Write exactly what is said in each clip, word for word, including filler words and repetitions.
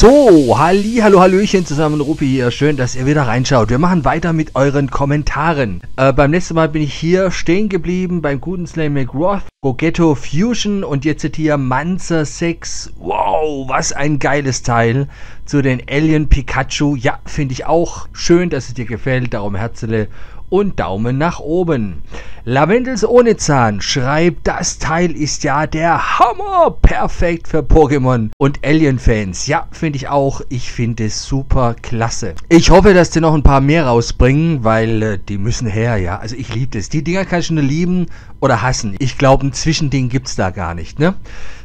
So, halli, hallo, hallöchen zusammen, Rupi hier. Schön, dass ihr wieder reinschaut. Wir machen weiter mit euren Kommentaren. Äh, beim letzten Mal bin ich hier stehen geblieben beim guten Slaine McRoth, Goggetto Fusion und jetzt seht ihr Manzer sechs. Wow, was ein geiles Teil zu den Alien Pikachu. Ja, finde ich auch schön, dass es dir gefällt. Darum Herzele und Daumen nach oben. Lavendels ohne Zahn schreibt, das Teil ist ja der Hammer, perfekt für Pokémon und Alien-Fans. Ja, finde ich auch, ich finde es super klasse. Ich hoffe, dass die noch ein paar mehr rausbringen, weil äh, die müssen her, ja. Also ich liebe das. Die Dinger kann ich nur lieben oder hassen. Ich glaube, ein Zwischending gibt es da gar nicht, ne?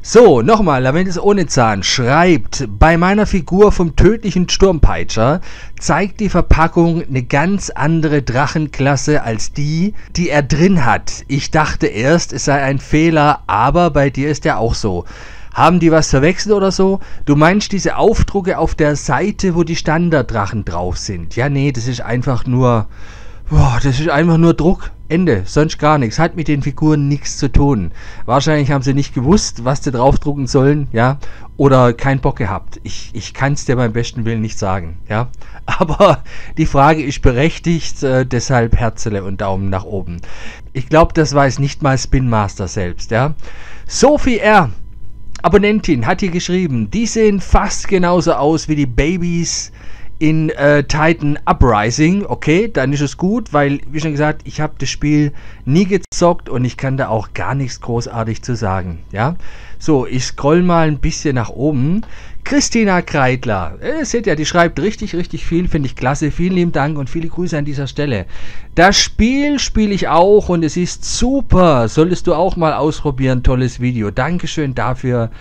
So, nochmal, Lavendels ohne Zahn schreibt, bei meiner Figur vom tödlichen Sturmpeitscher zeigt die Verpackung eine ganz andere Drachenklasse als die, die er drin hat. Ich dachte erst, es sei ein Fehler, aber bei dir ist ja auch so. Haben die was verwechselt oder so? Du meinst diese Aufdrucke auf der Seite, wo die Standarddrachen drauf sind? Ja, nee, das ist einfach nur... Boah, das ist einfach nur Druck. Ende. Sonst gar nichts. Hat mit den Figuren nichts zu tun. Wahrscheinlich haben sie nicht gewusst, was sie draufdrucken sollen, ja. Oder keinen Bock gehabt. Ich, ich kann es dir beim besten Willen nicht sagen, ja. Aber die Frage ist berechtigt, äh, deshalb Herzele und Daumen nach oben. Ich glaube, das weiß nicht mal Spinmaster selbst, ja. Sophie R., Abonnentin, hat hier geschrieben, die sehen fast genauso aus wie die Babys in äh, Titan Uprising. Okay, dann ist es gut, weil, wie schon gesagt, ich habe das Spiel nie gezockt und ich kann da auch gar nichts großartig zu sagen, ja. So, ich scroll mal ein bisschen nach oben. Christina Kreidler, äh, seht ihr, die schreibt richtig, richtig viel, finde ich klasse. Vielen lieben Dank und viele Grüße an dieser Stelle. Das Spiel spiele ich auch und es ist super. Solltest du auch mal ausprobieren, tolles Video. Dankeschön dafür.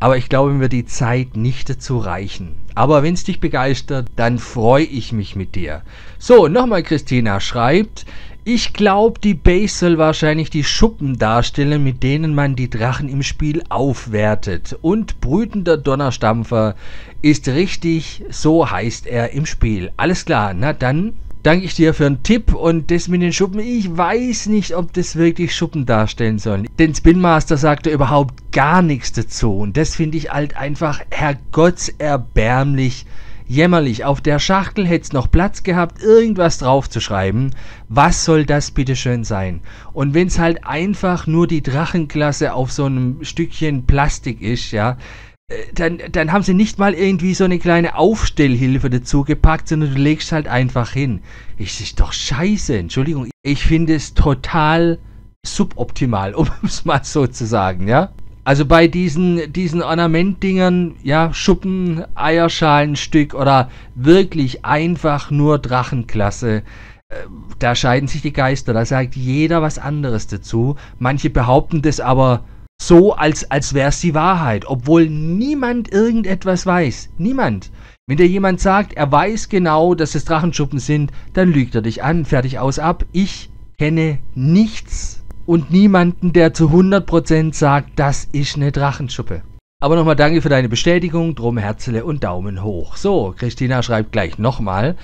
Aber ich glaube, mir wird die Zeit nicht dazu reichen. Aber wenn es dich begeistert, dann freue ich mich mit dir. So, nochmal Christina schreibt, ich glaube, die Base soll wahrscheinlich die Schuppen darstellen, mit denen man die Drachen im Spiel aufwertet. Und brütender Donnerstampfer ist richtig, so heißt er im Spiel. Alles klar, na dann danke ich dir für einen Tipp und das mit den Schuppen. Ich weiß nicht, ob das wirklich Schuppen darstellen sollen. Denn Spinmaster sagte überhaupt gar nichts dazu. Und das finde ich halt einfach herrgottserbärmlich. Jämmerlich, auf der Schachtel hätte es noch Platz gehabt, irgendwas draufzuschreiben. Was soll das bitteschön sein? Und wenn es halt einfach nur die Drachenklasse auf so einem Stückchen Plastik ist, ja, dann, dann haben sie nicht mal irgendwie so eine kleine Aufstellhilfe dazu gepackt, sondern du legst halt einfach hin. Ich ist doch scheiße, Entschuldigung. Ich finde es total suboptimal, um es mal so zu sagen, ja. Also bei diesen, diesen Ornamentdingern, ja, Schuppen, Eierschalenstück oder wirklich einfach nur Drachenklasse, äh, da scheiden sich die Geister, da sagt jeder was anderes dazu. Manche behaupten das aber so, als, als wäre es die Wahrheit, obwohl niemand irgendetwas weiß, niemand. Wenn dir jemand sagt, er weiß genau, dass es Drachenschuppen sind, dann lügt er dich an, fertig, aus, ab. Ich kenne nichts. Und niemanden, der zu hundert Prozent sagt, das ist eine Drachenschuppe. Aber nochmal danke für deine Bestätigung, drum Herzele und Daumen hoch. So, Christina schreibt gleich nochmal.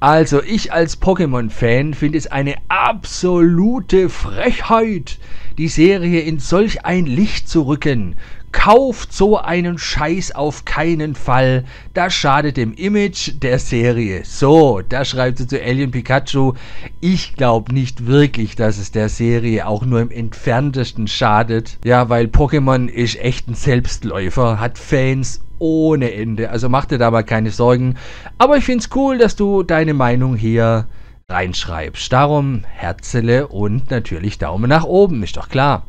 Also, ich als Pokémon-Fan finde es eine absolute Frechheit, die Serie in solch ein Licht zu rücken. Kauft so einen Scheiß auf keinen Fall. Das schadet dem Image der Serie. So, da schreibt sie zu Alien Pikachu. Ich glaube nicht wirklich, dass es der Serie auch nur im entferntesten schadet. Ja, weil Pokémon ist echt ein Selbstläufer, hat Fans ohne Ende. Also mach dir da mal keine Sorgen. Aber ich finde es cool, dass du deine Meinung hier reinschreibst. Darum Herzele und natürlich Daumen nach oben, ist doch klar.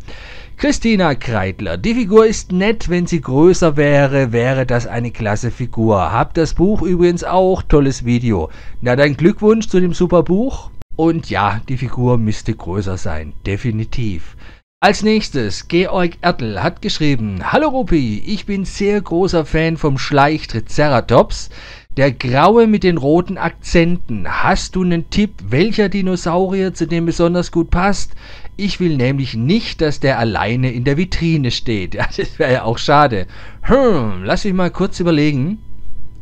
Christina Kreidler, die Figur ist nett, wenn sie größer wäre, wäre das eine klasse Figur. Hab das Buch übrigens auch, tolles Video. Na dann Glückwunsch zu dem super Buch. Und ja, die Figur müsste größer sein, definitiv. Als nächstes, Georg Ertl hat geschrieben, hallo Rupi, ich bin sehr großer Fan vom Schleichtriceratops. Der graue mit den roten Akzenten. Hast du einen Tipp, welcher Dinosaurier zu dem besonders gut passt? Ich will nämlich nicht, dass der alleine in der Vitrine steht. Ja, das wäre ja auch schade. Hm, lass mich mal kurz überlegen.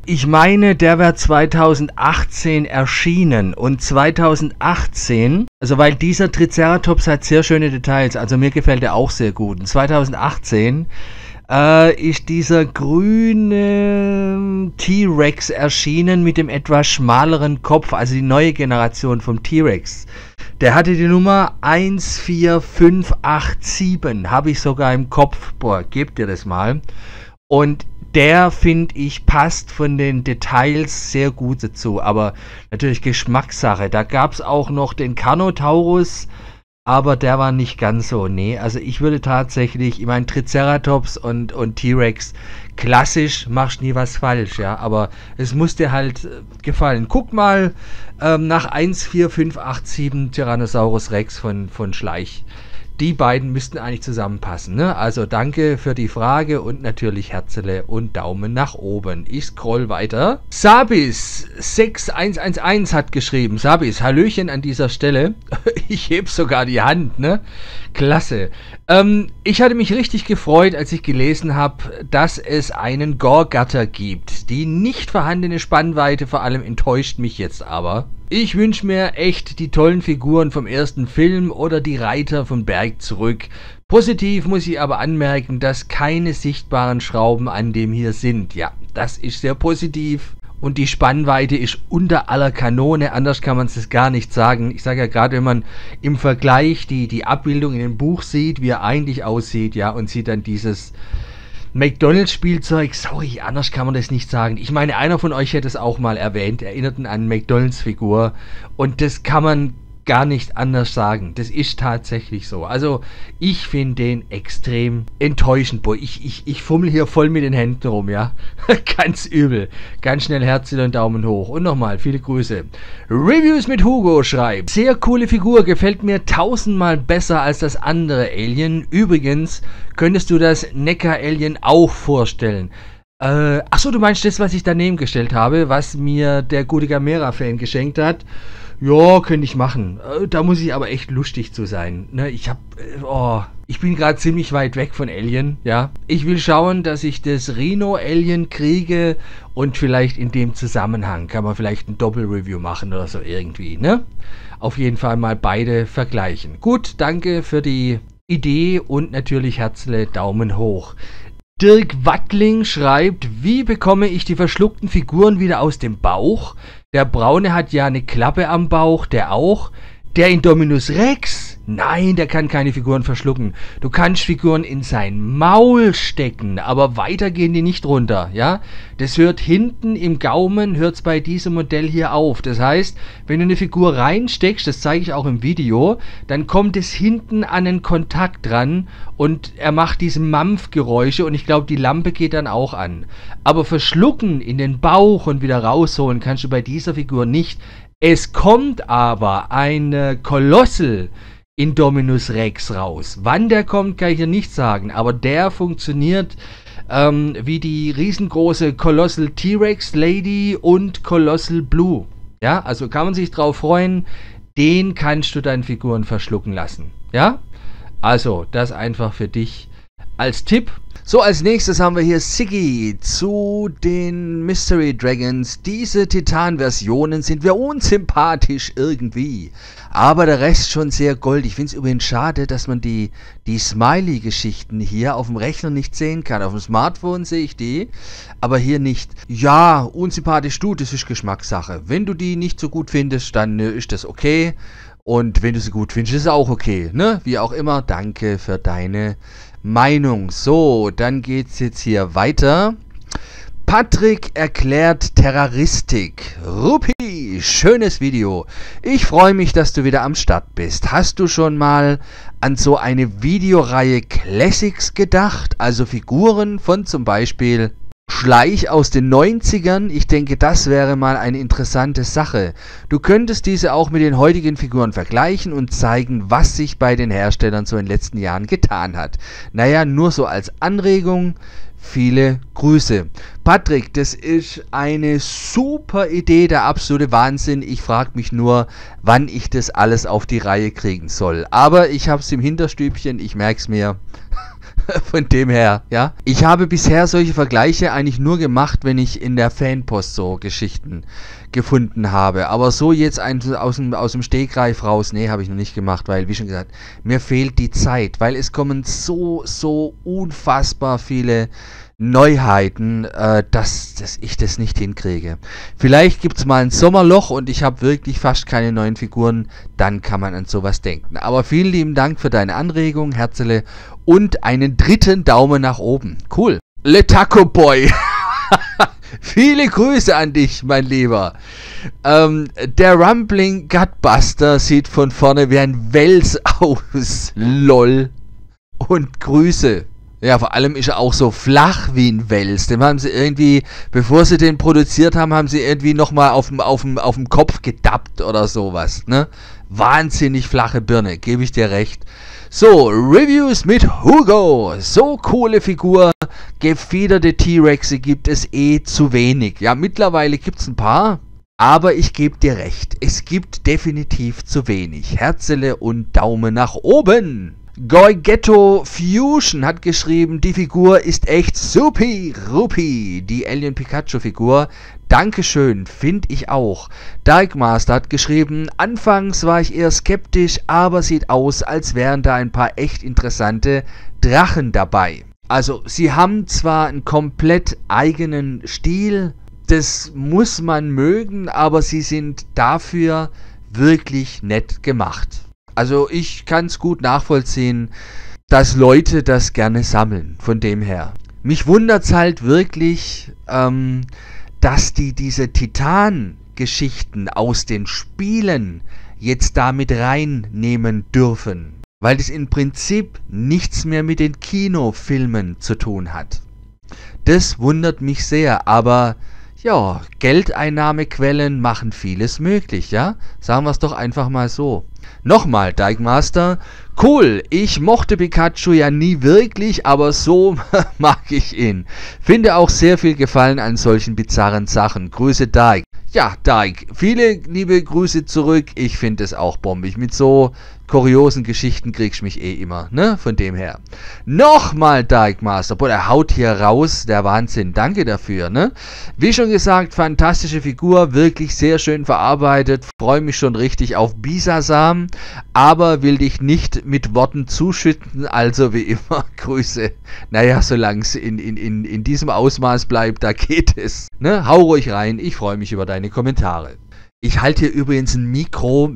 Ich meine, der wäre zweitausendachtzehn erschienen und zweitausendachtzehn, also weil dieser Triceratops hat sehr schöne Details, also mir gefällt er auch sehr gut. Und zweitausendachtzehn äh, ist dieser grüne T-Rex erschienen mit dem etwas schmaleren Kopf, also die neue Generation vom T-Rex. Der hatte die Nummer eins vier fünf acht sieben, habe ich sogar im Kopf, boah, gebt ihr das mal. Und der, finde ich, passt von den Details sehr gut dazu, aber natürlich Geschmackssache. Da gab es auch noch den Carnotaurus, aber der war nicht ganz so, nee. Also ich würde tatsächlich, ich meine, Triceratops und, und T-Rex, klassisch, machst nie was falsch, ja, aber es muss dir halt gefallen. Guck mal ähm, nach eins vier fünf acht sieben Tyrannosaurus Rex von, von Schleich. Die beiden müssten eigentlich zusammenpassen, ne? Also danke für die Frage und natürlich Herzele und Daumen nach oben. Ich scroll weiter. Sabis sechs eins eins eins hat geschrieben. Sabis, Hallöchen an dieser Stelle. Ich heb sogar die Hand, ne? Klasse. Ähm, ich hatte mich richtig gefreut, als ich gelesen habe, dass es einen Gorgatter gibt. Die nicht vorhandene Spannweite vor allem enttäuscht mich jetzt aber. Ich wünsche mir echt die tollen Figuren vom ersten Film oder die Reiter vom Berg zurück. Positiv muss ich aber anmerken, dass keine sichtbaren Schrauben an dem hier sind. Ja, das ist sehr positiv. Und die Spannweite ist unter aller Kanone, anders kann man es gar nicht sagen. Ich sage ja gerade, wenn man im Vergleich die, die Abbildung in dem Buch sieht, wie er eigentlich aussieht, ja, und sieht dann dieses McDonalds-Spielzeug, sorry, anders kann man das nicht sagen. Ich meine, einer von euch hätte es auch mal erwähnt, erinnerten an McDonalds-Figur. Und das kann man gar nicht anders sagen. Das ist tatsächlich so. Also, ich finde den extrem enttäuschend. Boah, ich, ich, ich fummel hier voll mit den Händen rum, ja. Ganz übel. Ganz schnell Herzchen und Daumen hoch. Und nochmal, viele Grüße. Reviews mit Hugo schreibt: Sehr coole Figur, gefällt mir tausendmal besser als das andere Alien. Übrigens, könntest du das Neckar-Alien auch vorstellen? Äh, achso, du meinst das, was ich daneben gestellt habe, was mir der gute Gamera-Fan geschenkt hat? Ja, könnte ich machen. Da muss ich aber echt lustig zu sein. Ne, ich hab, oh, ich bin gerade ziemlich weit weg von Alien, ja. Ich will schauen, dass ich das Rhino-Alien kriege und vielleicht in dem Zusammenhang kann man vielleicht ein Doppel-Review machen oder so irgendwie, ne? Auf jeden Fall mal beide vergleichen. Gut, danke für die Idee und natürlich Herzle, Daumen hoch. Dirk Wattling schreibt: Wie bekomme ich die verschluckten Figuren wieder aus dem Bauch? Der Braune hat ja eine Klappe am Bauch, der auch. Der Indominus Rex? Nein, der kann keine Figuren verschlucken. Du kannst Figuren in sein Maul stecken, aber weiter gehen die nicht runter, ja? Das hört hinten im Gaumen, hört es bei diesem Modell hier auf. Das heißt, wenn du eine Figur reinsteckst, das zeige ich auch im Video, dann kommt es hinten an den Kontakt dran und er macht diese Mampfgeräusche und ich glaube, die Lampe geht dann auch an. Aber verschlucken in den Bauch und wieder rausholen kannst du bei dieser Figur nicht. Es kommt aber eine Kolossal Indominus Rex raus. Wann der kommt, kann ich dir nicht sagen, aber der funktioniert ähm, wie die riesengroße Colossal T-Rex Lady und Colossal Blue. Ja, also kann man sich drauf freuen, den kannst du deinen Figuren verschlucken lassen. Ja, also das einfach für dich als Tipp. So, als nächstes haben wir hier Siggy zu den Mystery Dragons. Diese Titan-Versionen sind wir unsympathisch irgendwie, aber der Rest schon sehr goldig. Ich finde es übrigens schade, dass man die, die Smiley-Geschichten hier auf dem Rechner nicht sehen kann. Auf dem Smartphone sehe ich die, aber hier nicht. Ja, unsympathisch, du, das ist Geschmackssache. Wenn du die nicht so gut findest, dann äh, ist das okay. Und wenn du sie gut findest, ist es auch okay, ne? Wie auch immer, danke für deine Meinung. So, dann geht's jetzt hier weiter. Patrick erklärt Terraristik. Rupi, schönes Video. Ich freue mich, dass du wieder am Start bist. Hast du schon mal an so eine Videoreihe Classics gedacht? Also Figuren von zum Beispiel Schleich aus den neunzigern, ich denke, das wäre mal eine interessante Sache. Du könntest diese auch mit den heutigen Figuren vergleichen und zeigen, was sich bei den Herstellern so in den letzten Jahren getan hat. Naja, nur so als Anregung, viele Grüße. Patrick, das ist eine super Idee, der absolute Wahnsinn. Ich frage mich nur, wann ich das alles auf die Reihe kriegen soll. Aber ich habe es im Hinterstübchen, ich merke es mir. Von dem her, ja. Ich habe bisher solche Vergleiche eigentlich nur gemacht, wenn ich in der Fanpost so Geschichten gefunden habe. Aber so jetzt ein, aus, dem, aus dem Stegreif raus, nee, habe ich noch nicht gemacht, weil, wie schon gesagt, mir fehlt die Zeit. Weil es kommen so, so unfassbar viele Neuheiten, äh, dass, dass ich das nicht hinkriege. Vielleicht gibt es mal ein Sommerloch und ich habe wirklich fast keine neuen Figuren, dann kann man an sowas denken. Aber vielen lieben Dank für deine Anregung, Herzele, und einen dritten Daumen nach oben. Cool. Le Taco Boy. Viele Grüße an dich, mein Lieber. Ähm, der Rumbling Gutbuster sieht von vorne wie ein Wels aus. Lol. Und Grüße. Ja, vor allem ist er auch so flach wie ein Wels. Den haben sie irgendwie, bevor sie den produziert haben, haben sie irgendwie nochmal auf dem auf dem, auf dem Kopf gedappt oder sowas, ne? Wahnsinnig flache Birne, gebe ich dir recht. So, Reviews mit Hugo. So coole Figur. Gefiederte T-Rexe gibt es eh zu wenig. Ja, mittlerweile gibt es ein paar, aber ich gebe dir recht. Es gibt definitiv zu wenig. Herzele und Daumen nach oben. Goggetto Fusion hat geschrieben, die Figur ist echt supi rupi, die Alien Pikachu Figur. Dankeschön, finde ich auch. Dijkmaster hat geschrieben, anfangs war ich eher skeptisch, aber sieht aus, als wären da ein paar echt interessante Drachen dabei. Also sie haben zwar einen komplett eigenen Stil, das muss man mögen, aber sie sind dafür wirklich nett gemacht. Also ich kann es gut nachvollziehen, dass Leute das gerne sammeln, von dem her. Mich wundert es halt wirklich, ähm, dass die diese Titan-Geschichten aus den Spielen jetzt da mit reinnehmen dürfen. Weil das im Prinzip nichts mehr mit den Kinofilmen zu tun hat. Das wundert mich sehr, aber ja, Geldeinnahmequellen machen vieles möglich, ja? Sagen wir es doch einfach mal so. Nochmal, Dijkmaster, cool, ich mochte Pikachu ja nie wirklich, aber so mag ich ihn. Finde auch sehr viel Gefallen an solchen bizarren Sachen. Grüße, Dijk. Ja, Dijk, viele liebe Grüße zurück. Ich finde es auch bombig. Mit so kuriosen Geschichten kriegst du mich eh immer, ne? Von dem her. Nochmal, Dijkmaster, boah, er haut hier raus, der Wahnsinn. Danke dafür, ne? Wie schon gesagt, fantastische Figur, wirklich sehr schön verarbeitet. Freue mich schon richtig auf Bisasam, aber will dich nicht mit Worten zuschütten, also wie immer, Grüße. Naja, solange es in, in, in, in diesem Ausmaß bleibt, da geht es. Ne? Hau ruhig rein, ich freue mich über deine Kommentare. Ich halte hier übrigens ein Mikro,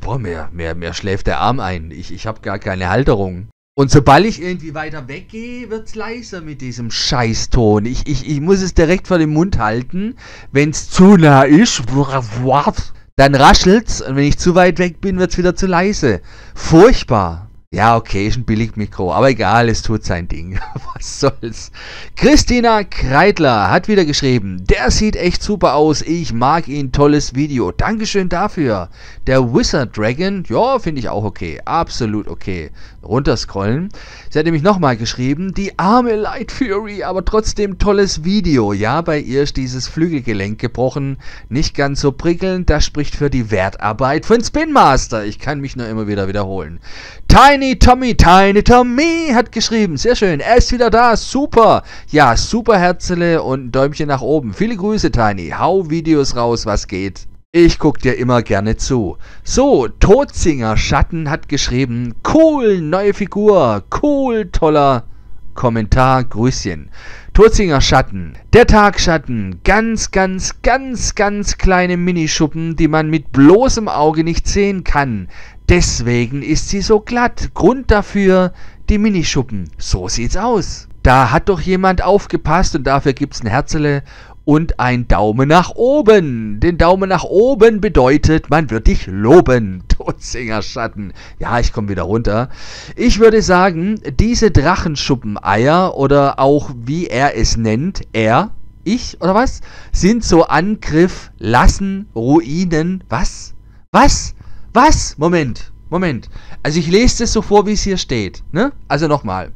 boah, mehr, mehr, mehr schläft der Arm ein, ich, ich habe gar keine Halterung. Und sobald ich irgendwie weiter weggehe, wird's leiser mit diesem Scheißton. Ich, ich, ich muss es direkt vor dem Mund halten. Wenn's zu nah ist, dann raschelt's. Und wenn ich zu weit weg bin, wird's wieder zu leise. Furchtbar. Ja, okay, ist ein Billigmikro. Aber egal, es tut sein Ding. Was soll's. Christina Kreidler hat wieder geschrieben, der sieht echt super aus. Ich mag ihn. Tolles Video. Dankeschön dafür. Der Wizard Dragon, ja, finde ich auch okay. Absolut okay. Runterscrollen. Sie hat nämlich nochmal geschrieben, die arme Light Fury, aber trotzdem tolles Video. Ja, bei ihr ist dieses Flügelgelenk gebrochen. Nicht ganz so prickelnd. Das spricht für die Wertarbeit von Spinmaster. Ich kann mich nur immer wieder wiederholen. Tiny Tommy, Tiny Tommy hat geschrieben. Sehr schön. Er ist wieder da. Super. Ja, super Herzele und ein Däumchen nach oben. Viele Grüße, Tiny. Hau Videos raus, was geht. Ich guck dir immer gerne zu. So, Todsinger Schatten hat geschrieben, cool, neue Figur, cool, toller Kommentar, Grüßchen. Todsinger Schatten, der Tagschatten, ganz, ganz, ganz, ganz kleine Minischuppen, die man mit bloßem Auge nicht sehen kann. Deswegen ist sie so glatt. Grund dafür, die Minischuppen. So sieht's aus. Da hat doch jemand aufgepasst und dafür gibt's ein Herzele. Und ein Daumen nach oben. Den Daumen nach oben bedeutet, man wird dich loben. Todsinger Schatten. Ja, ich komme wieder runter. Ich würde sagen, diese Drachenschuppeneier oder auch wie er es nennt, er, ich oder was, sind so Angriff, Lassen, Ruinen, was? Was? Was? Moment, Moment. Also ich lese das so vor, wie es hier steht. Ne? Also nochmal.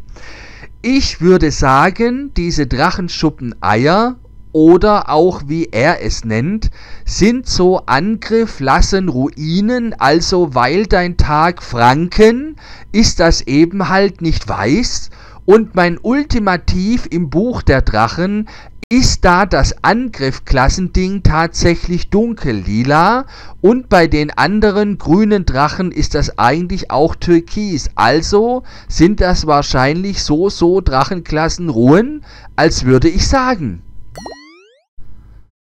Ich würde sagen, diese Drachenschuppeneier oder auch wie er es nennt, sind so Angriff, Lassen, Ruinen, also weil dein Tag Franken ist, das eben halt nicht weiß Und mein Ultimativ im Buch der Drachen ist da das Angriff-Klassending tatsächlich dunkel-lila und bei den anderen grünen Drachen ist das eigentlich auch türkis. Also sind das wahrscheinlich so, so Drachenklassen Ruhen, als würde ich sagen.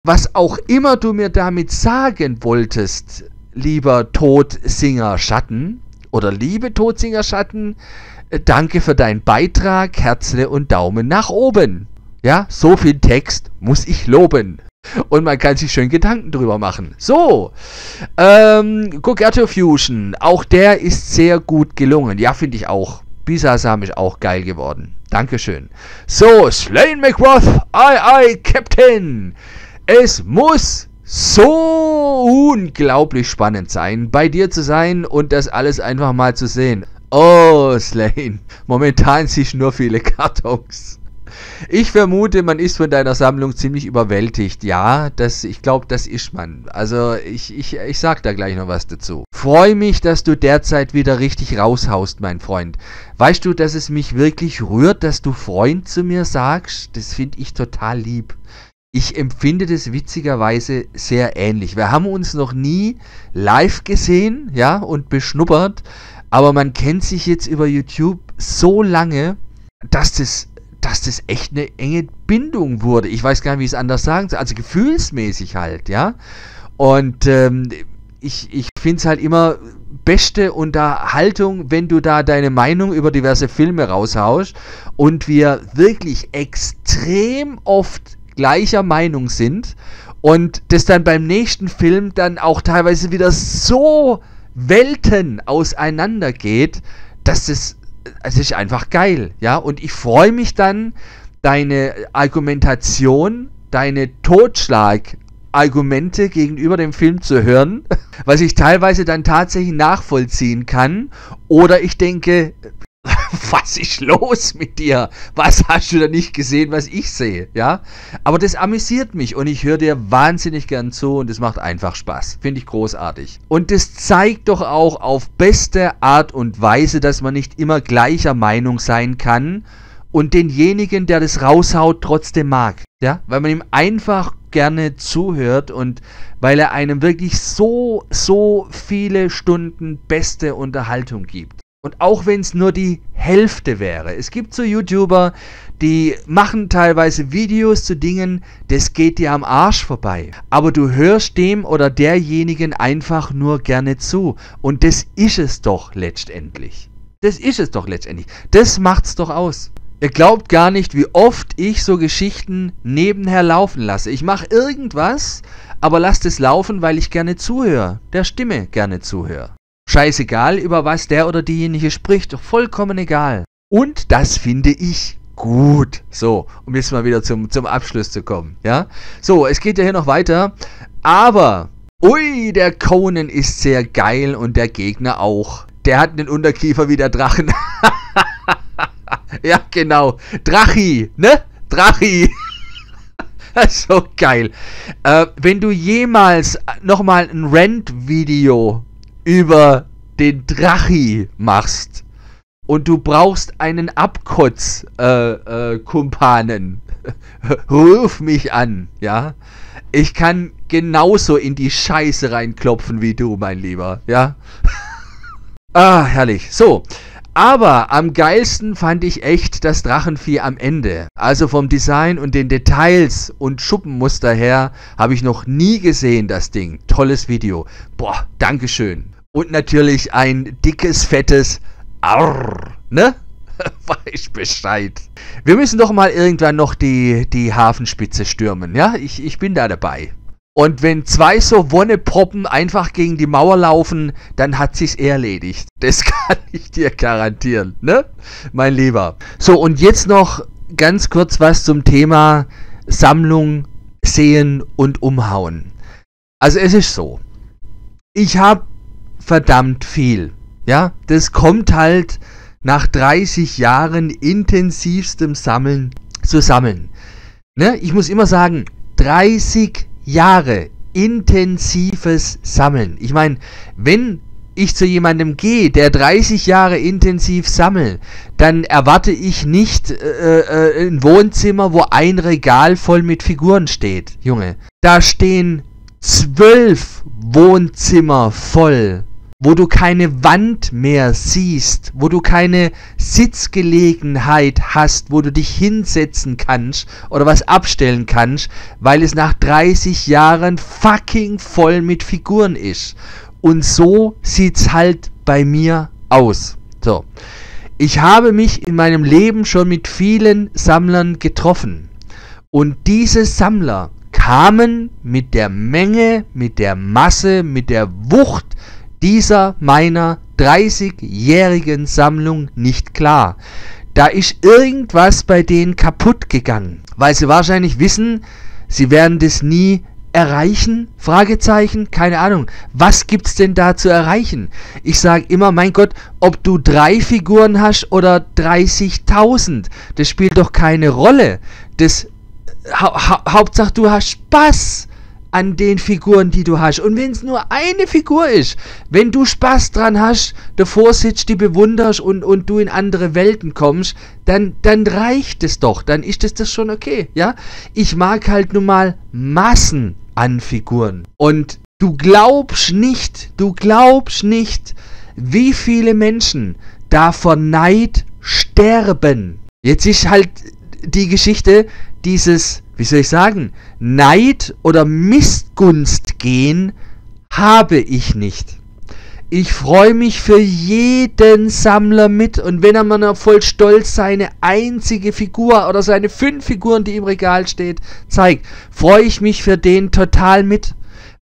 Was auch immer du mir damit sagen wolltest, lieber Todsinger Schatten oder liebe Todsinger Schatten, danke für deinen Beitrag, Herzle und Daumen nach oben. Ja, so viel Text muss ich loben. Und man kann sich schön Gedanken drüber machen. So, ähm, Goggetto Fusion, auch der ist sehr gut gelungen. Ja, finde ich auch. Bisasam ist auch geil geworden. Dankeschön. So, Slaine McRoth, aye aye, Captain. Es muss so unglaublich spannend sein, bei dir zu sein und das alles einfach mal zu sehen. Oh, Slaine, momentan siehst du nur viele Kartons. Ich vermute, man ist von deiner Sammlung ziemlich überwältigt. Ja, das, ich glaube, das ist man. Also, ich, ich, ich sag da gleich noch was dazu. Freue mich, dass du derzeit wieder richtig raushaust, mein Freund. Weißt du, dass es mich wirklich rührt, dass du Freund zu mir sagst? Das finde ich total lieb. Ich empfinde das witzigerweise sehr ähnlich. Wir haben uns noch nie live gesehen, ja, und beschnuppert. Aber man kennt sich jetzt über YouTube so lange, dass das... dass das echt eine enge Bindung wurde. Ich weiß gar nicht, wie ich es anders sagen soll. Also gefühlsmäßig halt, ja. Und ähm, ich, ich finde es halt immer beste Unterhaltung, wenn du da deine Meinung über diverse Filme raushaust und wir wirklich extrem oft gleicher Meinung sind und das dann beim nächsten Film dann auch teilweise wieder so Welten auseinander geht, dass es... Es ist einfach geil, ja, und ich freue mich dann, deine Argumentation, deine Totschlagargumente gegenüber dem Film zu hören, was ich teilweise dann tatsächlich nachvollziehen kann, oder ich denke, was ist los mit dir? Was hast du da nicht gesehen, was ich sehe, ja, aber das amüsiert mich und ich höre dir wahnsinnig gern zu und es macht einfach Spaß, finde ich großartig. Und das zeigt doch auch auf beste Art und Weise, dass man nicht immer gleicher Meinung sein kann und denjenigen, der das raushaut, trotzdem mag, ja, weil man ihm einfach gerne zuhört und weil er einem wirklich so, so viele Stunden beste Unterhaltung gibt. Und auch wenn es nur die Hälfte wäre. Es gibt so YouTuber, die machen teilweise Videos zu Dingen, das geht dir am Arsch vorbei. Aber du hörst dem oder derjenigen einfach nur gerne zu. Und das ist es doch letztendlich. Das ist es doch letztendlich. Das macht's doch aus. Ihr glaubt gar nicht, wie oft ich so Geschichten nebenher laufen lasse. Ich mache irgendwas, aber lasst es laufen, weil ich gerne zuhöre. Der Stimme gerne zuhöre. Scheißegal, über was der oder diejenige spricht, doch vollkommen egal. Und das finde ich gut. So, um jetzt mal wieder zum, zum Abschluss zu kommen, ja. So, es geht ja hier noch weiter, aber, ui, der Conan ist sehr geil und der Gegner auch. Der hat einen Unterkiefer wie der Drachen. Ja, genau. Drachi, ne? Drachi. Das ist so geil. Äh, wenn du jemals nochmal ein Rant-Video über den Drachi machst und du brauchst einen Abkotz-Kumpanen, äh, äh, ruf mich an, ja. Ich kann genauso in die Scheiße reinklopfen wie du, mein Lieber, ja. Ah, herrlich. So, aber am geilsten fand ich echt das Drachenvieh am Ende. Also vom Design und den Details und Schuppenmuster her habe ich noch nie gesehen, das Ding. Tolles Video. Boah, Dankeschön. Und natürlich ein dickes, fettes Arrrr, ne? Weiß Bescheid. Wir müssen doch mal irgendwann noch die, die Hafenspitze stürmen, ja? Ich, ich bin da dabei. Und wenn zwei so Wonneproppen einfach gegen die Mauer laufen, dann hat sich's erledigt. Das kann ich dir garantieren, ne? Mein Lieber. So, und jetzt noch ganz kurz was zum Thema Sammlung, Sehen und Umhauen. Also es ist so. Ich habe verdammt viel, ja, das kommt halt nach dreißig Jahren intensivstem Sammeln zusammen, ne? Ich muss immer sagen, dreißig Jahre intensives Sammeln. Ich meine, wenn ich zu jemandem gehe, der dreißig Jahre intensiv sammelt, dann erwarte ich nicht äh, äh, ein Wohnzimmer, wo ein Regal voll mit Figuren steht. Junge, da stehen zwölf Wohnzimmer voll, wo du keine Wand mehr siehst, wo du keine Sitzgelegenheit hast, wo du dich hinsetzen kannst oder was abstellen kannst, weil es nach dreißig Jahren fucking voll mit Figuren ist. Und so sieht's halt bei mir aus. So. Ich habe mich in meinem Leben schon mit vielen Sammlern getroffen. Und diese Sammler kamen mit der Menge, mit der Masse, mit der Wucht dieser meiner dreißigjährigen Sammlung nicht klar. Da ist irgendwas bei denen kaputt gegangen, weil sie wahrscheinlich wissen, sie werden das nie erreichen? Fragezeichen? Keine Ahnung. Was gibt's denn da zu erreichen? Ich sage immer, mein Gott, ob du drei Figuren hast oder dreißigtausend, das spielt doch keine Rolle. Das ha ha Hauptsache, du hast Spaß an den Figuren, die du hast. Und wenn es nur eine Figur ist, wenn du Spaß dran hast, davor sitzt, die bewunderst und, und du in andere Welten kommst, dann, dann reicht es doch. Dann ist es das schon okay. Ja? Ich mag halt nun mal Massen an Figuren. Und du glaubst nicht, du glaubst nicht, wie viele Menschen da vor Neid sterben. Jetzt ist halt die Geschichte dieses, wie soll ich sagen, Neid oder Missgunst gehen habe ich nicht. Ich freue mich für jeden Sammler mit, und wenn er mal voll stolz seine einzige Figur oder seine fünf Figuren, die im Regal steht, zeigt, freue ich mich für den total mit,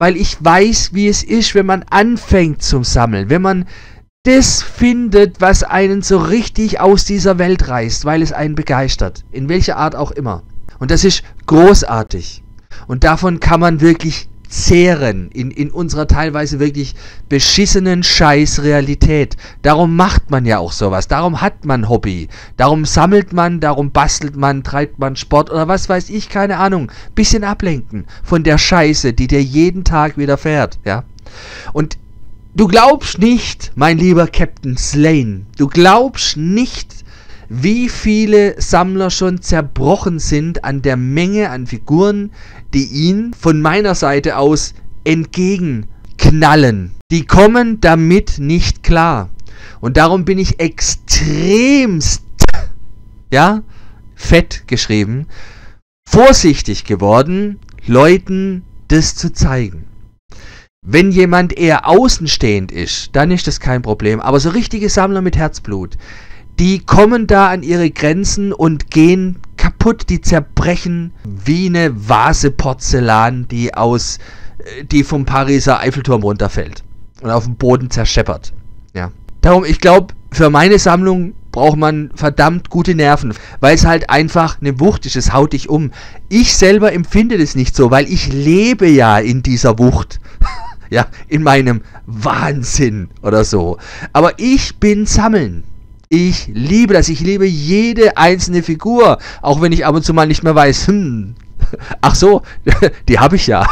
weil ich weiß, wie es ist, wenn man anfängt zum Sammeln, wenn man das findet, was einen so richtig aus dieser Welt reißt, weil es einen begeistert, in welcher Art auch immer. Und das ist großartig. Und davon kann man wirklich zehren in, in unserer teilweise wirklich beschissenen Scheißrealität. Darum macht man ja auch sowas. Darum hat man Hobby. Darum sammelt man, darum bastelt man, treibt man Sport oder was weiß ich, keine Ahnung. Bisschen ablenken von der Scheiße, die dir jeden Tag widerfährt. Ja? Und du glaubst nicht, mein lieber Captain Slaine, du glaubst nicht, wie viele Sammler schon zerbrochen sind an der Menge an Figuren, die ihnen von meiner Seite aus entgegenknallen. Die kommen damit nicht klar. Und darum bin ich extremst, ja, fett geschrieben, vorsichtig geworden, Leuten das zu zeigen. Wenn jemand eher außenstehend ist, dann ist das kein Problem. Aber so richtige Sammler mit Herzblut, die kommen da an ihre Grenzen und gehen kaputt, die zerbrechen wie eine Vase Porzellan, die aus, die vom Pariser Eiffelturm runterfällt und auf dem Boden zerscheppert. Ja. Darum, ich glaube, für meine Sammlung braucht man verdammt gute Nerven, weil es halt einfach eine Wucht ist, es haut dich um. Ich selber empfinde das nicht so, weil ich lebe ja in dieser Wucht. Ja, in meinem Wahnsinn oder so. Aber ich bin Sammeln. Ich liebe das, ich liebe jede einzelne Figur, auch wenn ich ab und zu mal nicht mehr weiß, hm, ach so, die habe ich ja,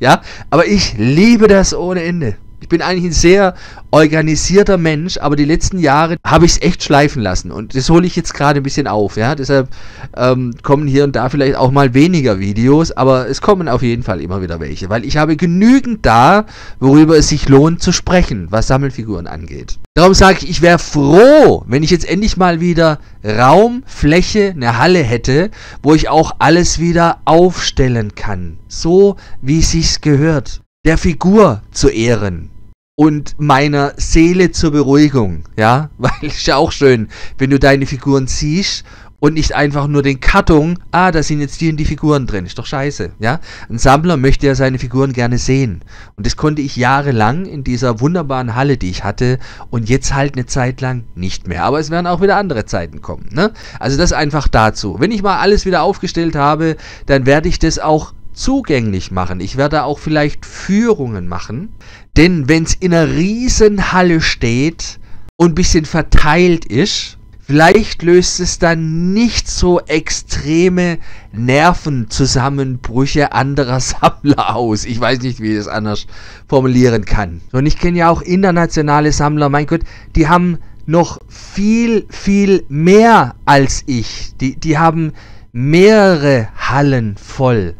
ja, aber ich liebe das ohne Ende. Ich bin eigentlich ein sehr organisierter Mensch, aber die letzten Jahre habe ich es echt schleifen lassen und das hole ich jetzt gerade ein bisschen auf, ja, deshalb ähm, kommen hier und da vielleicht auch mal weniger Videos, aber es kommen auf jeden Fall immer wieder welche, weil ich habe genügend da, worüber es sich lohnt zu sprechen, was Sammelfiguren angeht. Darum sage ich, ich wäre froh, wenn ich jetzt endlich mal wieder Raum, Fläche, eine Halle hätte, wo ich auch alles wieder aufstellen kann, so wie es sich gehört. Der Figur zu ehren und meiner Seele zur Beruhigung, ja, weil es ist ja auch schön, wenn du deine Figuren siehst und nicht einfach nur den Karton, ah, da sind jetzt die und die Figuren drin, ist doch scheiße, ja. Ein Sammler möchte ja seine Figuren gerne sehen und das konnte ich jahrelang in dieser wunderbaren Halle, die ich hatte, und jetzt halt eine Zeit lang nicht mehr, aber es werden auch wieder andere Zeiten kommen, ne, also das einfach dazu. Wenn ich mal alles wieder aufgestellt habe, dann werde ich das auch zugänglich machen. Ich werde auch vielleicht Führungen machen, denn wenn es in einer riesen Halle steht und ein bisschen verteilt ist, Vielleicht löst es dann nicht so extreme Nervenzusammenbrüche anderer Sammler aus. Ich weiß nicht, wie ich das anders formulieren kann. Und ich kenne ja auch internationale Sammler, mein Gott, die haben noch viel, viel mehr als ich. Die, die haben mehrere Hallen voll.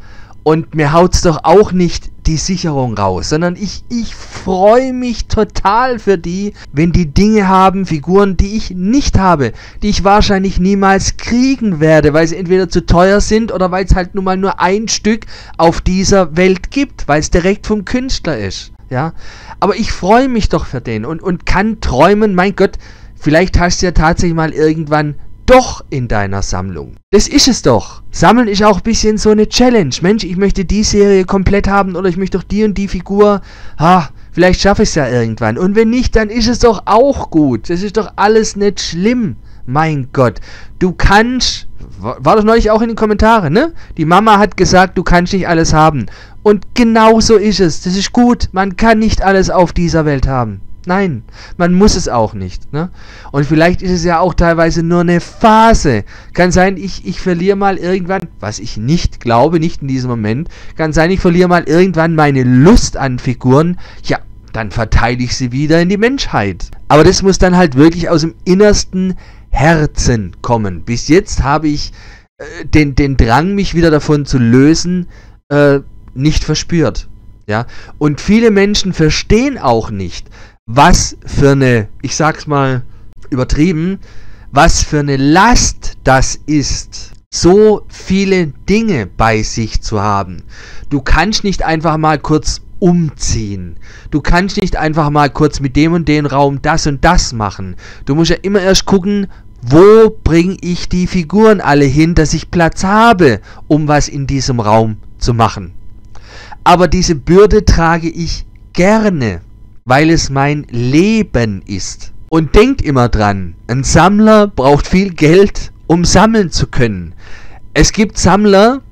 Und mir haut's doch auch nicht die Sicherung raus, sondern ich, ich freue mich total für die, wenn die Dinge haben, Figuren, die ich nicht habe, die ich wahrscheinlich niemals kriegen werde, weil sie entweder zu teuer sind oder weil es halt nun mal nur ein Stück auf dieser Welt gibt, weil es direkt vom Künstler ist, ja. Aber ich freue mich doch für den und, und kann träumen, mein Gott, vielleicht hast du ja tatsächlich mal irgendwann doch in deiner Sammlung. Das ist es doch. Sammeln ist auch ein bisschen so eine Challenge. Mensch, ich möchte die Serie komplett haben oder ich möchte doch die und die Figur. Ha, vielleicht schaffe ich es ja irgendwann. Und wenn nicht, dann ist es doch auch gut. Das ist doch alles nicht schlimm. Mein Gott. Du kannst... War doch neulich auch in den Kommentaren, ne? Die Mama hat gesagt, du kannst nicht alles haben. Und genau so ist es. Das ist gut. Man kann nicht alles auf dieser Welt haben. Nein, man muss es auch nicht, ne? Und vielleicht ist es ja auch teilweise nur eine Phase. Kann sein, ich, ich verliere mal irgendwann, was ich nicht glaube, nicht in diesem Moment, kann sein, ich verliere mal irgendwann meine Lust an Figuren, ja, dann verteile ich sie wieder in die Menschheit. Aber das muss dann halt wirklich aus dem innersten Herzen kommen. Bis jetzt habe ich äh, den, den Drang, mich wieder davon zu lösen, äh, nicht verspürt, ja? Und viele Menschen verstehen auch nicht, was für eine, ich sag's mal übertrieben, was für eine Last das ist, so viele Dinge bei sich zu haben. Du kannst nicht einfach mal kurz umziehen. Du kannst nicht einfach mal kurz mit dem und dem Raum das und das machen. Du musst ja immer erst gucken, wo bringe ich die Figuren alle hin, dass ich Platz habe, um was in diesem Raum zu machen. Aber diese Bürde trage ich gerne, weil es mein Leben ist. Und denkt immer dran, ein Sammler braucht viel Geld, um sammeln zu können. Es gibt Sammler,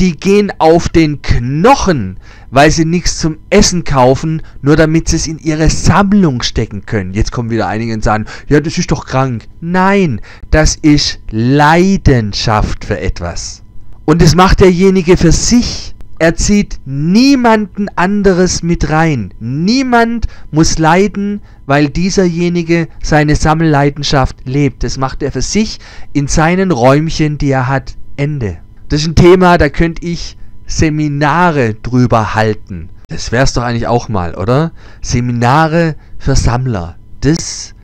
die gehen auf den Knochen, weil sie nichts zum Essen kaufen, nur damit sie es in ihre Sammlung stecken können. Jetzt kommen wieder einige und sagen, ja, das ist doch krank. Nein, das ist Leidenschaft für etwas. Und das macht derjenige für sich. Er zieht niemanden anderes mit rein. Niemand muss leiden, weil dieserjenige seine Sammelleidenschaft lebt. Das macht er für sich in seinen Räumchen, die er hat. Ende. Das ist ein Thema, da könnte ich Seminare drüber halten. Das wär's doch eigentlich auch mal, oder? Seminare für Sammler. Das,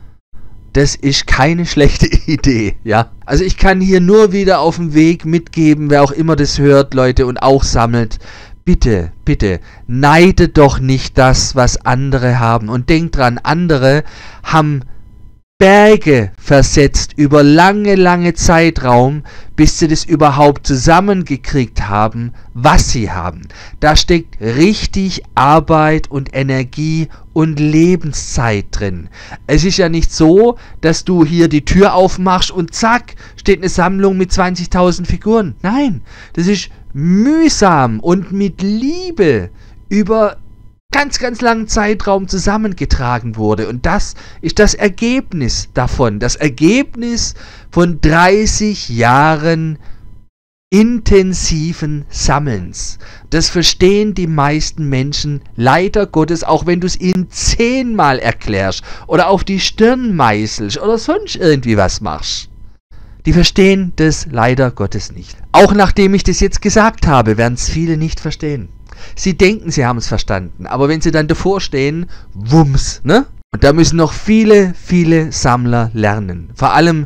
das ist keine schlechte Idee, ja. Also ich kann hier nur wieder auf dem Weg mitgeben, wer auch immer das hört, Leute, und auch sammelt. Bitte, bitte, neidet doch nicht das, was andere haben. Und denkt dran, andere haben Berge versetzt über lange, lange Zeitraum, bis sie das überhaupt zusammengekriegt haben, was sie haben. Da steckt richtig Arbeit und Energie und Lebenszeit drin. Es ist ja nicht so, dass du hier die Tür aufmachst und zack, steht eine Sammlung mit zwanzigtausend Figuren. Nein, das ist mühsam und mit Liebe über ganz, ganz langen Zeitraum zusammengetragen wurde. Und das ist das Ergebnis davon. Das Ergebnis von dreißig Jahren intensiven Sammelns. Das verstehen die meisten Menschen leider Gottes, auch wenn du es ihnen zehnmal erklärst oder auf die Stirn meißelst oder sonst irgendwie was machst. Die verstehen das leider Gottes nicht. Auch nachdem ich das jetzt gesagt habe, werden es viele nicht verstehen. Sie denken, sie haben es verstanden, aber wenn sie dann davor stehen, wumms, ne? Und da müssen noch viele, viele Sammler lernen. Vor allem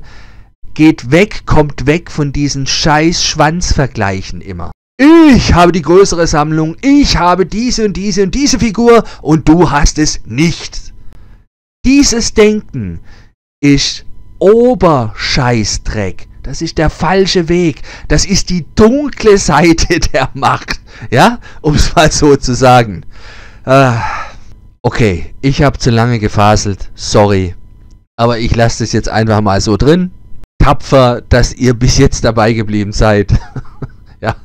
geht weg, kommt weg von diesen scheiß Schwanzvergleichen immer. Ich habe die größere Sammlung, ich habe diese und diese und diese Figur und du hast es nicht. Dieses Denken ist Oberscheißdreck. Das ist der falsche Weg. Das ist die dunkle Seite der Macht. Ja, um es mal so zu sagen. Äh, okay, ich habe zu lange gefaselt. Sorry. Aber ich lasse das jetzt einfach mal so drin. Tapfer, dass ihr bis jetzt dabei geblieben seid. Ja,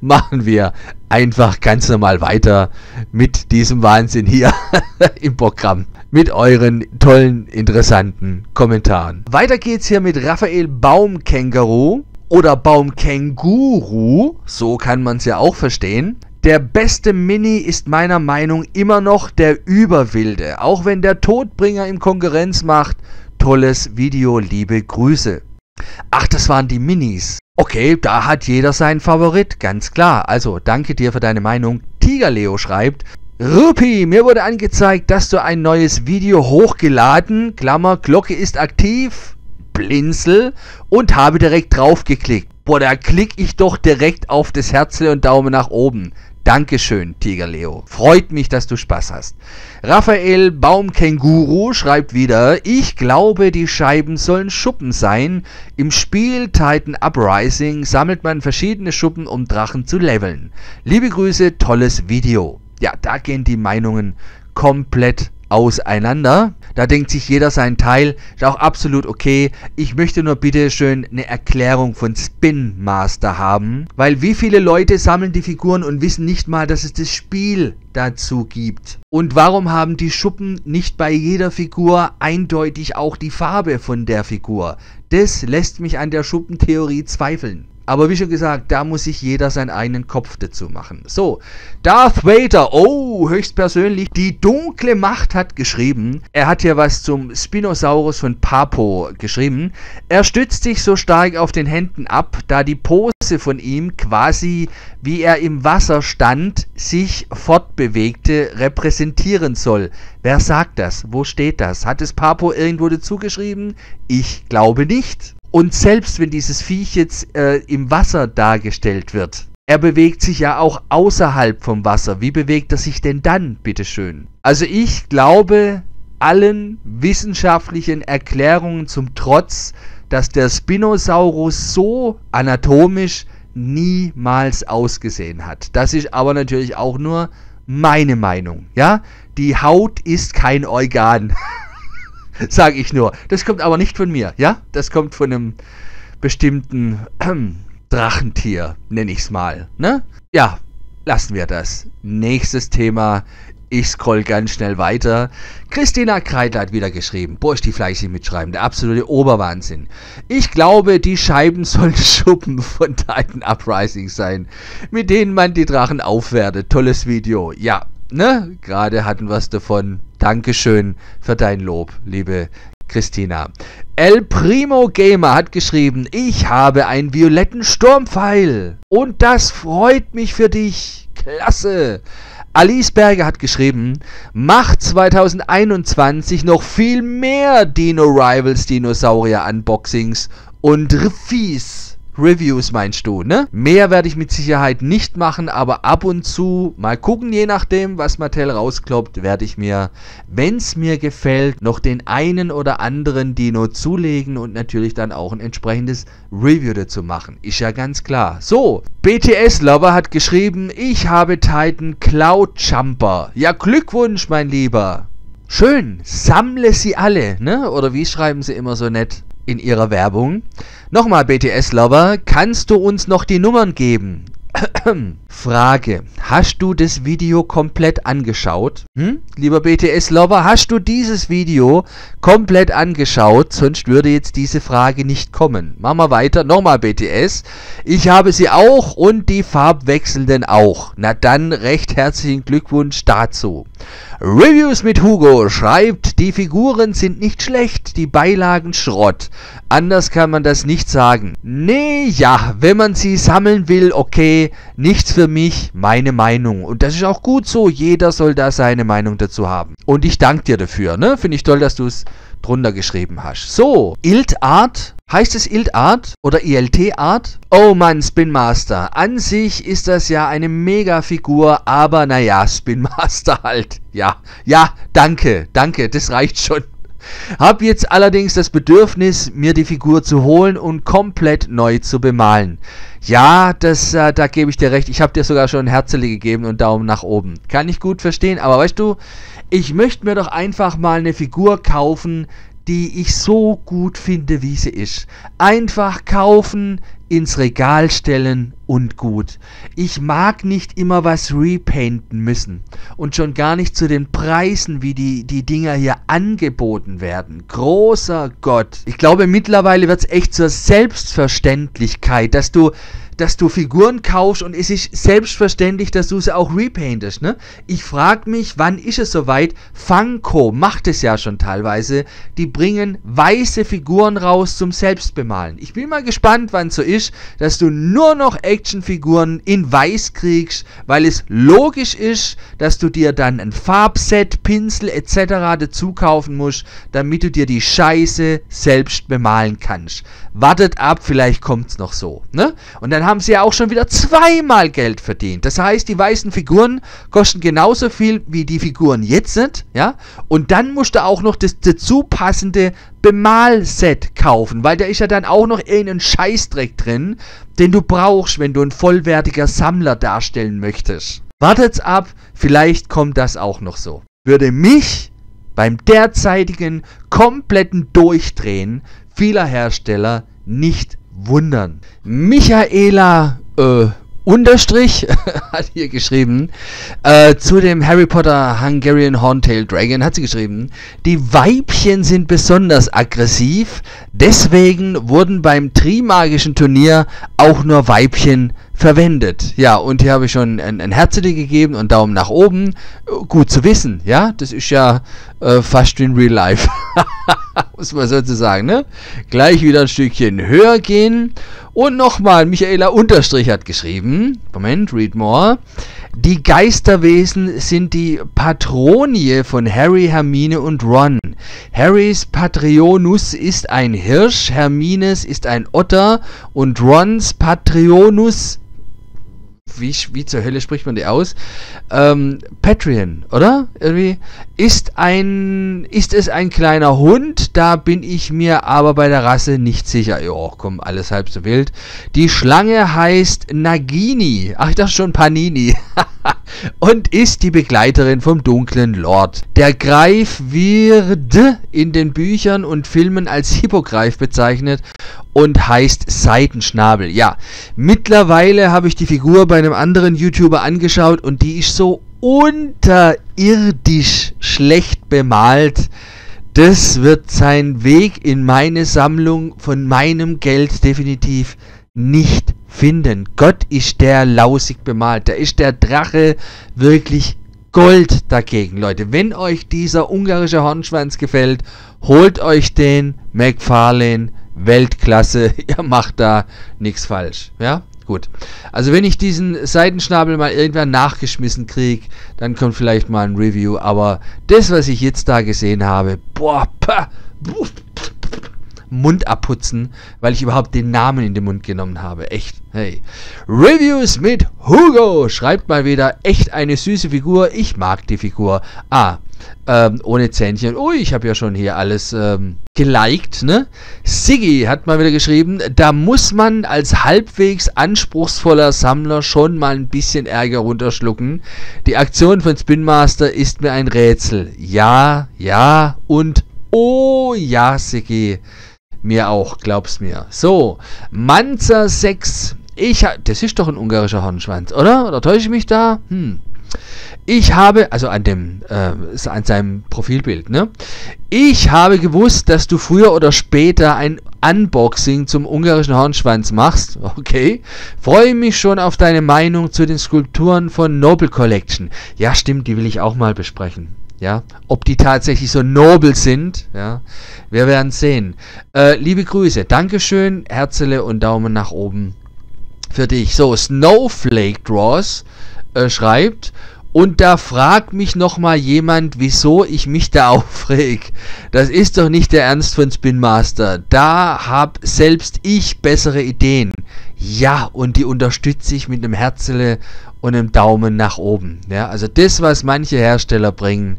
machen wir einfach ganz normal weiter mit diesem Wahnsinn hier im Programm. Mit euren tollen, interessanten Kommentaren. Weiter geht's hier mit Raphael Baumkänguru oder Baumkänguru, so kann man es ja auch verstehen. Der beste Mini ist meiner Meinung nach immer noch der Überwilde, auch wenn der Todbringer ihm Konkurrenz macht. Tolles Video, liebe Grüße. Ach, das waren die Minis. Okay, da hat jeder seinen Favorit, ganz klar. Also, danke dir für deine Meinung. Tiger Leo schreibt: Rupi, mir wurde angezeigt, dass du ein neues Video hochgeladen, Klammer, Glocke ist aktiv, Blinzel, und habe direkt drauf geklickt. Boah, da klicke ich doch direkt auf das Herzle und Daumen nach oben. Dankeschön, Tiger Leo. Freut mich, dass du Spaß hast. Raphael Baumkänguru schreibt wieder: Ich glaube, die Scheiben sollen Schuppen sein. Im Spiel Titan Uprising sammelt man verschiedene Schuppen, um Drachen zu leveln. Liebe Grüße, tolles Video. Ja, da gehen die Meinungen komplett auseinander. Da denkt sich jeder seinen Teil. Ist auch absolut okay. Ich möchte nur bitte schön eine Erklärung von Spin Master haben. Weil wie viele Leute sammeln die Figuren und wissen nicht mal, dass es das Spiel dazu gibt? Und warum haben die Schuppen nicht bei jeder Figur eindeutig auch die Farbe von der Figur? Das lässt mich an der Schuppentheorie zweifeln. Aber wie schon gesagt, da muss sich jeder seinen eigenen Kopf dazu machen. So, Darth Vader, oh, höchstpersönlich, die dunkle Macht hat geschrieben. Er hat hier was zum Spinosaurus von Papo geschrieben. Er stützt sich so stark auf den Händen ab, da die Pose von ihm quasi, wie er im Wasser stand, sich fortbewegte, repräsentieren soll. Wer sagt das? Wo steht das? Hat es Papo irgendwo dazu geschrieben? Ich glaube nicht. Und selbst wenn dieses Viech jetzt äh, im Wasser dargestellt wird, er bewegt sich ja auch außerhalb vom Wasser. Wie bewegt er sich denn dann, bitteschön? Also ich glaube, allen wissenschaftlichen Erklärungen zum Trotz, dass der Spinosaurus so anatomisch niemals ausgesehen hat. Das ist aber natürlich auch nur meine Meinung, ja? Die Haut ist kein Organ. Sage ich nur. Das kommt aber nicht von mir, ja? Das kommt von einem bestimmten äh, Drachentier, nenne ich es mal, ne? Ja, lassen wir das. Nächstes Thema. Ich scroll ganz schnell weiter. Christina Kreidler hat wieder geschrieben. Boah, ist die fleißig mitschreiben. Der absolute Oberwahnsinn. Ich glaube, die Scheiben sollen Schuppen von Titan Uprising sein, mit denen man die Drachen aufwertet. Tolles Video. Ja, ne? Gerade hatten wir es davon. Dankeschön für dein Lob, liebe Christina. El Primo Gamer hat geschrieben: Ich habe einen violetten Sturmpfeil und das freut mich für dich. Klasse. Alice Berger hat geschrieben: Macht zwanzig einundzwanzig noch viel mehr Dino Rivals Dinosaurier Unboxings und Reviews. Reviews meinst du, ne? Mehr werde ich mit Sicherheit nicht machen, aber ab und zu mal gucken, je nachdem, was Mattel rauskloppt, werde ich mir, wenn es mir gefällt, noch den einen oder anderen Dino zulegen und natürlich dann auch ein entsprechendes Review dazu machen. Ist ja ganz klar. So, B T S Lover hat geschrieben: Ich habe Titan Cloud Jumper. Ja, Glückwunsch, mein Lieber. Schön, sammle sie alle, ne? Oder wie schreiben sie immer so nett in ihrer Werbung? Nochmal, B T S-Lover, kannst du uns noch die Nummern geben? Frage: Hast du das Video komplett angeschaut? Hm? Lieber B T S-Lover, hast du dieses Video komplett angeschaut? Sonst würde jetzt diese Frage nicht kommen. Machen wir weiter. Nochmal B T S: Ich habe sie auch und die Farbwechselnden auch. Na dann, recht herzlichen Glückwunsch dazu. Reviews mit Hugo schreibt: Die Figuren sind nicht schlecht, die Beilagen Schrott. Anders kann man das nicht sagen. Nee, ja, wenn man sie sammeln will, okay, nichts für mich, meine Meinung. Und das ist auch gut so, jeder soll da seine Meinung dazu haben. Und ich danke dir dafür, ne? Finde ich toll, dass du es drunter geschrieben hast. So, I L T-Art. Heißt es I L T-Art oder I L T-Art? Oh Mann, Spin Master. An sich ist das ja eine Mega-Figur, aber naja, Spin Master halt. Ja, ja, danke, danke, das reicht schon. Hab jetzt allerdings das Bedürfnis, mir die Figur zu holen und komplett neu zu bemalen. Ja, das, äh, da gebe ich dir recht. Ich habe dir sogar schon ein Herzeli gegeben und Daumen nach oben. Kann ich gut verstehen, aber weißt du, ich möchte mir doch einfach mal eine Figur kaufen, die ich so gut finde, wie sie ist. Einfach kaufen, ins Regal stellen und gut. Ich mag nicht immer was repainten müssen. Und schon gar nicht zu den Preisen, wie die, die Dinger hier angeboten werden. Großer Gott. Ich glaube, mittlerweile wird es echt zur Selbstverständlichkeit, dass du... dass du Figuren kaufst und es ist selbstverständlich, dass du sie auch repaintest, ne? Ich frage mich, wann ist es soweit? Funko macht es ja schon teilweise. Die bringen weiße Figuren raus zum Selbstbemalen. Ich bin mal gespannt, wann so ist, dass du nur noch Actionfiguren in weiß kriegst, weil es logisch ist, dass du dir dann ein Farbset, Pinsel et cetera dazu kaufen musst, damit du dir die Scheiße selbst bemalen kannst. Wartet ab, vielleicht kommt's noch so, ne? Und dann haben sie ja auch schon wieder zweimal Geld verdient. Das heißt, die weißen Figuren kosten genauso viel, wie die Figuren jetzt sind, ja? Und dann musst du auch noch das dazu passende Bemalset kaufen, weil da ist ja dann auch noch irgendein Scheißdreck drin, den du brauchst, wenn du ein vollwertiger Sammler darstellen möchtest. Wartet's ab, vielleicht kommt das auch noch so. Würde mich beim derzeitigen kompletten Durchdrehen vieler Hersteller nicht wundern. Michaela äh, Unterstrich hat hier geschrieben, äh, zu dem Harry Potter Hungarian Horntail Dragon hat sie geschrieben, die Weibchen sind besonders aggressiv, deswegen wurden beim Trimagischen Turnier auch nur Weibchen verwendet. Ja, und hier habe ich schon ein, ein Herz gegeben und Daumen nach oben. Gut zu wissen, ja, das ist ja äh, fast wie in Real Life. Muss man sozusagen, ne? Gleich wieder ein Stückchen höher gehen. Und nochmal, Michaela Unterstrich hat geschrieben, Moment, read more. Die Geisterwesen sind die Patronie von Harry, Hermine und Ron. Harrys Patronus ist ein Hirsch, Hermines ist ein Otter und Rons Patronus, wie, wie zur Hölle spricht man die aus? Ähm, Patreon, oder? Irgendwie. Ist ein, ist es ein kleiner Hund? Da bin ich mir aber bei der Rasse nicht sicher. Jo, komm, alles halb so wild. Die Schlange heißt Nagini. Ach, ich dachte schon Panini. Und ist die Begleiterin vom dunklen Lord. Der Greif wird in den Büchern und Filmen als Hippogreif bezeichnet und heißt Seitenschnabel. Ja, mittlerweile habe ich die Figur bei einem anderen YouTuber angeschaut und die ist so unterirdisch schlecht bemalt. Das wird seinen Weg in meine Sammlung von meinem Geld definitiv nicht finden. Gott, ist der lausig bemalt. Da ist der Drache wirklich Gold dagegen, Leute. Wenn euch dieser ungarische Hornschwanz gefällt, holt euch den. McFarlane, Weltklasse. Ihr macht da nichts falsch, ja? Gut. Also wenn ich diesen Seitenschnabel mal irgendwann nachgeschmissen kriege, dann kommt vielleicht mal ein Review. Aber das, was ich jetzt da gesehen habe, boah, pah, buff, Mund abputzen, weil ich überhaupt den Namen in den Mund genommen habe. Echt, hey. Reviews mit Hugo schreibt mal wieder, echt eine süße Figur. Ich mag die Figur. Ah, ähm, ohne Zähnchen. Oh, ich habe ja schon hier alles ähm, geliked, ne? Siggy hat mal wieder geschrieben, da muss man als halbwegs anspruchsvoller Sammler schon mal ein bisschen Ärger runterschlucken. Die Aktion von Spinmaster ist mir ein Rätsel. Ja, ja und oh ja, Siggy. Mir auch, glaub's mir. So, Manzer sechs. Ich das ist doch ein ungarischer Hornschwanz, oder? Oder täusche ich mich da? Hm. Ich habe, also an dem, äh, an seinem Profilbild, ne? Ich habe gewusst, dass du früher oder später ein Unboxing zum ungarischen Hornschwanz machst. Okay. Freue mich schon auf deine Meinung zu den Skulpturen von Noble Collection. Ja, stimmt, die will ich auch mal besprechen. Ja, ob die tatsächlich so nobel sind, ja, wir werden sehen. Äh, liebe Grüße, Dankeschön, Herzele und Daumen nach oben für dich. So, Snowflake Draws äh, schreibt, und da fragt mich nochmal jemand, wieso ich mich da aufreg. Das ist doch nicht der Ernst von Spinmaster. Da hab selbst ich bessere Ideen. Ja, und die unterstütze ich mit einem Herzele und einem Daumen nach oben. Ja, also das, was manche Hersteller bringen,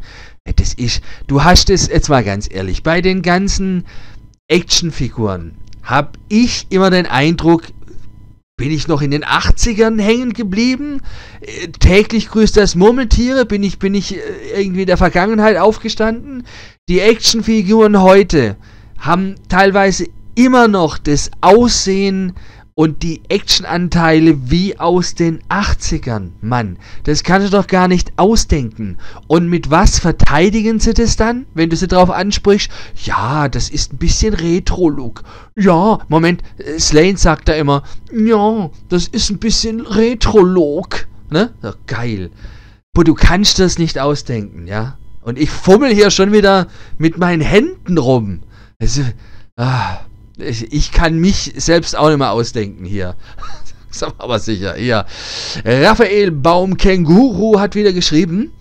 das ist... Du hast es, jetzt mal ganz ehrlich, bei den ganzen Actionfiguren habe ich immer den Eindruck, Bin ich noch in den achtzigern hängen geblieben? Äh, täglich grüßt das Murmeltiere? Bin ich, bin ich äh, irgendwie in der Vergangenheit aufgestanden? Die Actionfiguren heute haben teilweise immer noch das Aussehen und die Actionanteile wie aus den achtzigern. Mann, das kannst du doch gar nicht ausdenken. Und mit was verteidigen sie das dann, wenn du sie drauf ansprichst? Ja, das ist ein bisschen Retro-Look. Ja, Moment, Slaine sagt da immer, ja, das ist ein bisschen Retro-Look. Ne? So, geil. Aber du kannst das nicht ausdenken, ja? Und ich fummel hier schon wieder mit meinen Händen rum. Also, ah... Ich kann mich selbst auch nicht mehr ausdenken hier. Sag mal, aber sicher, ja. Raphael Baumkänguru hat wieder geschrieben.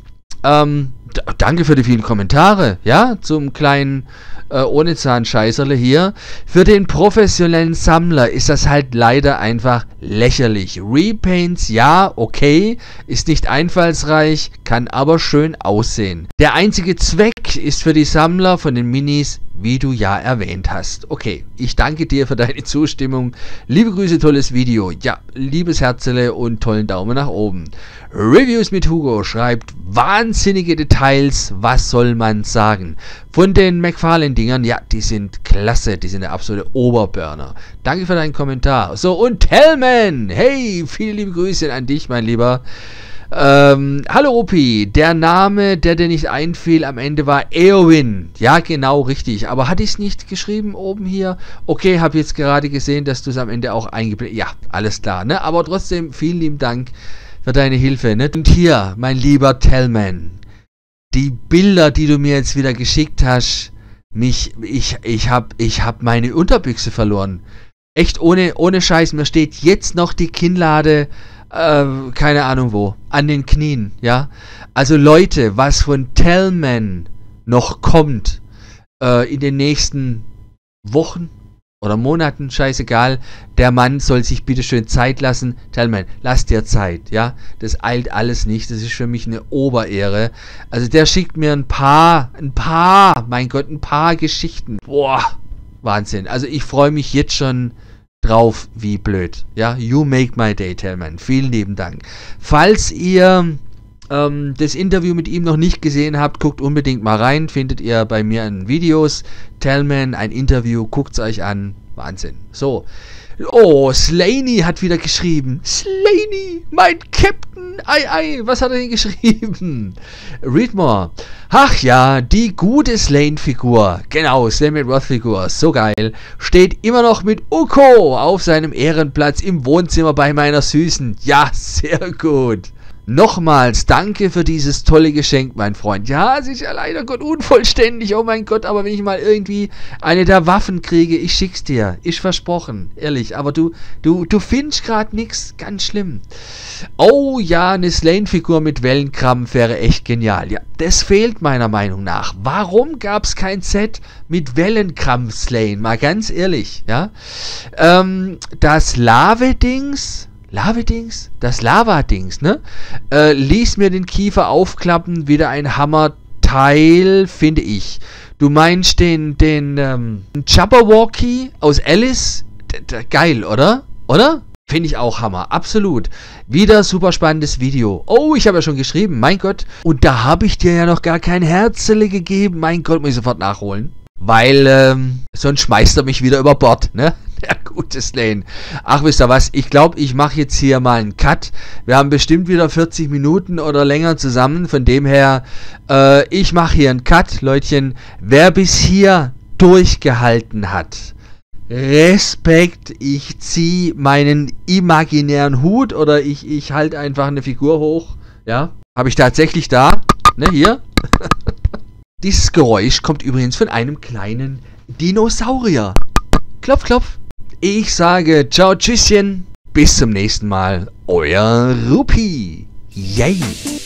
Ähm, danke für die vielen Kommentare, ja, zum kleinen äh, ohne Zahnscheißerle hier. Für den professionellen Sammler ist das halt leider einfach lächerlich. Repaints, ja, okay, ist nicht einfallsreich, kann aber schön aussehen. Der einzige Zweck ist für die Sammler von den Minis, wie du ja erwähnt hast. Okay, ich danke dir für deine Zustimmung. Liebe Grüße, tolles Video. Ja, liebes Herzele und tollen Daumen nach oben. Reviews mit Hugo schreibt, wahnsinnige Details, was soll man sagen? Von den McFarlane-Dingern, ja, die sind klasse, die sind der absolute Oberburner. Danke für deinen Kommentar. So, und Tellmann, hey, viele liebe Grüße an dich, mein Lieber. Ähm, hallo Opi, der Name, der dir nicht einfiel, am Ende war Eowyn. Ja, genau, richtig. Aber hatte ich es nicht geschrieben oben hier? Okay, habe jetzt gerade gesehen, dass du es am Ende auch eingeblendet hast. Ja, alles klar, ne? Aber trotzdem, vielen lieben Dank für deine Hilfe, ne? Und hier, mein lieber Tellmann, die Bilder, die du mir jetzt wieder geschickt hast, mich, ich, ich hab, ich hab meine Unterbüchse verloren. Echt, ohne, ohne Scheiß, mir steht jetzt noch die Kinnlade... Äh, keine Ahnung wo, an den Knien, ja. Also Leute, was von Tellmann noch kommt äh, in den nächsten Wochen oder Monaten, scheißegal, der Mann soll sich bitteschön Zeit lassen. Tellmann, lass dir Zeit, ja. Das eilt alles nicht, das ist für mich eine Oberehre. Also der schickt mir ein paar, ein paar, mein Gott, ein paar Geschichten. Boah, Wahnsinn. Also ich freue mich jetzt schon drauf, wie blöd. Ja, you make my day, Tellmann. Vielen lieben Dank. Falls ihr ähm, das Interview mit ihm noch nicht gesehen habt, guckt unbedingt mal rein. Findet ihr bei mir in Videos. Tellmann, ein Interview, guckt's euch an. Wahnsinn. So. Oh, Slaine hat wieder geschrieben. Slaine, mein Captain. Ei, ei, was hat er denn geschrieben? Read more. Ach ja, die gute Slaine-Figur. Genau, Slaine McRoth-Figur. So geil. Steht immer noch mit Uko auf seinem Ehrenplatz im Wohnzimmer bei meiner Süßen. Ja, sehr gut. Nochmals, danke für dieses tolle Geschenk, mein Freund. Ja, es ist ja leider Gott unvollständig, oh mein Gott, aber wenn ich mal irgendwie eine der Waffen kriege, ich schick's dir. Ist versprochen, ehrlich. Aber du, du, du findest gerade nichts, ganz schlimm. Oh ja, eine Slaine-Figur mit Wellenkrampf wäre echt genial. Ja, das fehlt meiner Meinung nach. Warum gab's kein Set mit Wellenkrampf-Slaine? Mal ganz ehrlich, ja. Ähm, das Lave-Dings... Lava-Dings? Das Lava-Dings, ne? Äh, ließ mir den Kiefer aufklappen, wieder ein Hammerteil, finde ich. Du meinst den, den, ähm, Jabberwocky aus Alice? D -d geil, oder? Oder? Finde ich auch Hammer, absolut. Wieder super spannendes Video. Oh, ich habe ja schon geschrieben, mein Gott. Und da habe ich dir ja noch gar kein Herzele gegeben. Mein Gott, muss ich sofort nachholen. Weil, ähm, sonst schmeißt er mich wieder über Bord, ne? Ja, gutes Slaine. Ach, wisst ihr was? Ich glaube, ich mache jetzt hier mal einen Cut. Wir haben bestimmt wieder vierzig Minuten oder länger zusammen. Von dem her, äh, ich mache hier einen Cut, Leutchen. Wer bis hier durchgehalten hat, Respekt, ich ziehe meinen imaginären Hut oder ich, ich halte einfach eine Figur hoch. Ja, habe ich tatsächlich da, ne, hier. Dieses Geräusch kommt übrigens von einem kleinen Dinosaurier. Klopf, klopf. Ich sage ciao, tschüsschen. Bis zum nächsten Mal. Euer Rupi. Yay.